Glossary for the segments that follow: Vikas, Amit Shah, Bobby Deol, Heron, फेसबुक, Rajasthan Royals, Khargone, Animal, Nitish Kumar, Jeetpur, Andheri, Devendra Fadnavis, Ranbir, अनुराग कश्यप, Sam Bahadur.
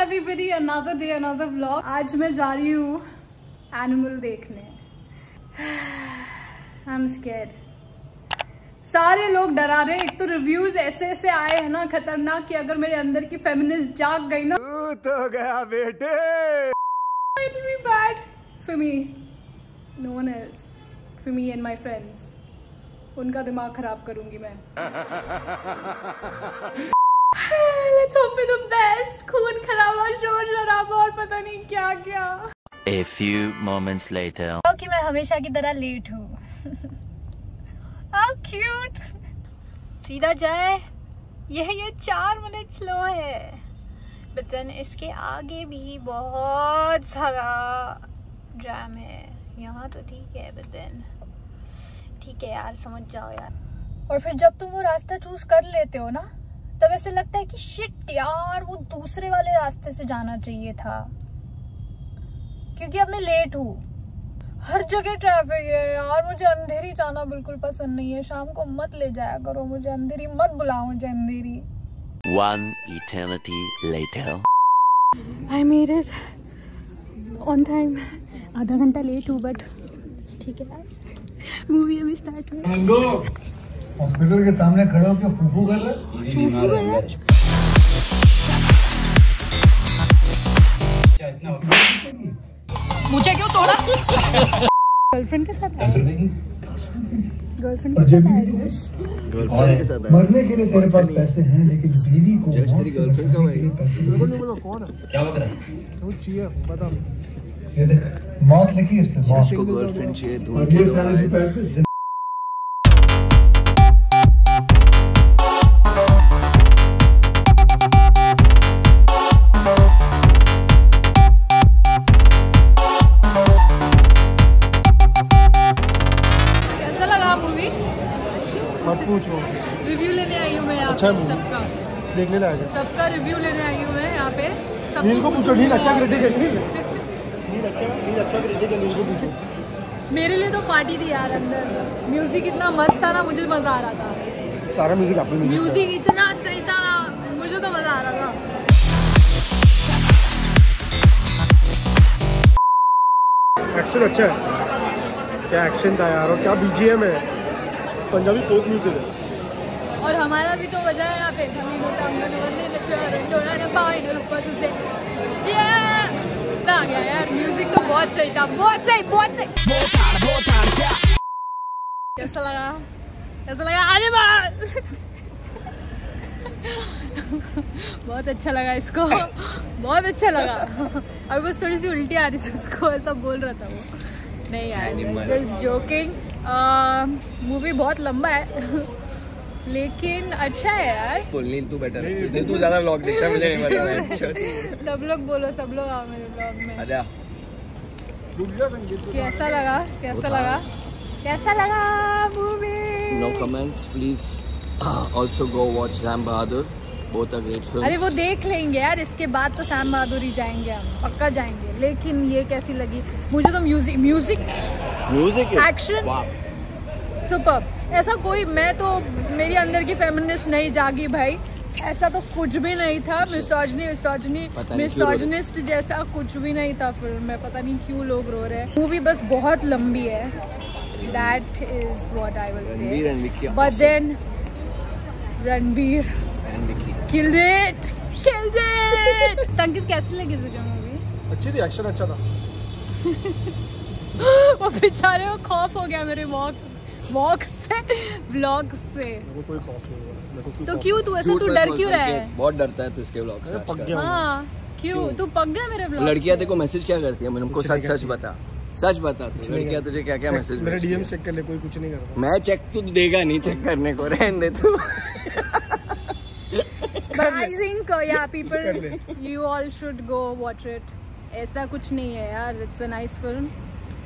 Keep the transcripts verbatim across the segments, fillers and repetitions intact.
Everybody, another day another vlog. आज मैं जा रही हूँ एनिमल देखने। I am scared. सारे लोग डरा रहे हैं। एक तो रिव्यूज ऐसे ऐसे आए हैं ना खतरनाक कि अगर मेरे अंदर की फेमिनिस्ट जाग गई ना तो गया बेटे। It'll be bad for me, no one else, for me and my friends. उनका दिमाग खराब करूंगी मैं। Let's hope for the best. खून खराबा, शोर शराबा और पता नहीं क्या क्या। A few moments later. कि मैं हमेशा की तरह लेट हूँ। How cute. सीधा जाए। यह ये चार मिनट स्लो है, बट देन इसके आगे भी बहुत सारा जाम है। यहाँ तो ठीक है, बट देन ठीक है यार, समझ जाओ यार। और फिर जब तुम वो रास्ता चूज कर लेते हो ना, तब ऐसे लगता है कि शिट यार, वो दूसरे वाले रास्ते से जाना चाहिए था, क्योंकि अब मैं लेट हूँ। हर जगह ट्रैफिक है यार। मुझे अंधेरी जाना बिल्कुल पसंद नहीं है। शाम को मत ले जाया करो मुझे अंधेरी, मत बुलाओ मुझे अंधेरी। One eternity later. I made it on time. आधा घंटा लेट हूँ, बट ठीक है। मूवी अभी स्टार्ट हो। हॉस्पिटल के सामने खड़ा होकर फूफू कर रहा है। मुझे क्यों तोड़ा? गर्लफ्रेंड के साथ आया। गर्लफ्रेंड के साथ मरने के लिए तेरे पास पैसे हैं, लेकिन बीवी को जज तेरी गर्लफ्रेंड का भाई कौन है? क्या बता रहा है? वो चाहिए बता। ये देख मौत लिखी इस पे, मौत को गर्लफ्रेंड चाहिए दूर। रिव्यू लेने आई हूँ मैं यहाँ पे, सबका देखने लायक है। सबका रिव्यू लेने आई हूँ मैं यहाँ पे। सब इनको पूछो, नील अच्छा क्रिटिक है, नील अच्छा, नील अच्छा क्रिटिक है, नील को पूछो। मेरे लिए तो पार्टी थी यार। अंदर म्यूजिक इतना मस्त था ना, मुझे मजा आ रहा था। सारा म्यूजिक आपने म्यूजिक इतना सही था ना, मुझे तो मजा आ रहा था। एक्शन अच्छा है, क्या एक्शन था यार, और क्या बीजीएम है, पंजाबी फोक म्यूजिक है। और हमारा भी तो वजह है यहाँ पे, हमें मोटा अंगन बंदे नचर डोड़ा ना पाई डोलपा तुझे ये आ गया यार। म्यूजिक तो बहुत सही था, बहुत सही, बहुत सही। कैसा लगा? कैसा लगा? आने बार बहुत अच्छा लगा इसको, बहुत अच्छा लगा। और बस थोड़ी सी उल्टी आ रही थी उसको, ऐसा बोल रहा था वो। नहीं यार, जस्ट जोकिंग। मूवी बहुत लंबा है लेकिन अच्छा है यार। बोलनी तू बेटर है, तू ज़्यादा व्लॉग देखता है, मुझे नहीं पता। सब लोग बोलो, सब लोग आओ मेरे व्लॉग में। अच्छा, कैसा लगा? कैसा लगा? कैसा लगा movie? No comments please. Also go watch Sam Bahadur, बहुत अ ग्रेट फिल्म। अरे वो देख लेंगे यार, इसके बाद तो सैम बहादुर ही जाएंगे, हम पक्का जाएंगे। लेकिन ये कैसी लगी? मुझे तो music music music action super. ऐसा कोई, मैं तो, मेरी अंदर की फेमिनिस्ट नहीं जागी भाई। ऐसा तो कुछ भी नहीं था। मिसोजिनी मिसोजिनी मिसोजिनिस्ट जैसा कुछ भी नहीं था फिल्म में। पता नहीं क्यों लोग रो रहे हैं। मूवी बस बहुत लंबी है, that is what I will say. But then Ranbir Killed it, killed it. संगीत कैसी लगी तुझे मूवी? अच्छी थी, एक्शन अच्छा था। वो बेचारे को खौफ हो गया मेरे वॉक वॉक से, ब्लॉग से। मेरे को कोई खौफ नहीं हुआ। तो क्यों तू ऐसा, तू डर क्यों रहा है? बहुत डरता है तू इसके ब्लॉग से। हाँ क्यों तू पक गया मेरे ब्लॉग? लड़कियाँ देखो मैसेज क्या करती है, मैंने हमको सच सच बता, सच बता तू लड़कियाँ तुझे क्या क्या मैसेज। मेरे डीएम चेक कर ले, कोई कुछ नहीं करता। मैं चेक तू देगा नहीं, चेक करने को रहने दे तू। But I think, yeah, people, you all should go watch it. ऐसा कुछ नहीं है यार, it's a nice film.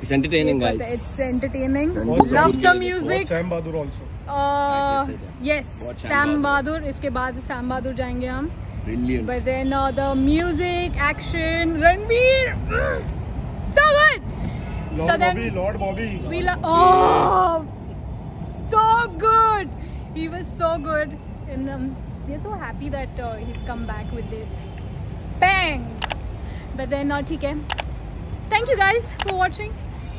It's entertaining, guys. It's entertaining. Love the music. Sam Bahadur also. Uh, yes, Sam Bahadur. इसके बाद Sam Bahadur जाएंगे हम. Brilliant. But then uh, the music, action, Ranbir, so good. Lord Bobby, Lord Bobby. We love. Oh, so good. He was so good in. Um, We are so happy that uh, he's come back with this bang. but then not ठीक है. Thank you guys for watching.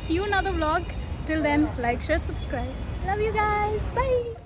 See you in another vlog. Till then, like, share, subscribe. Love you guys. Bye.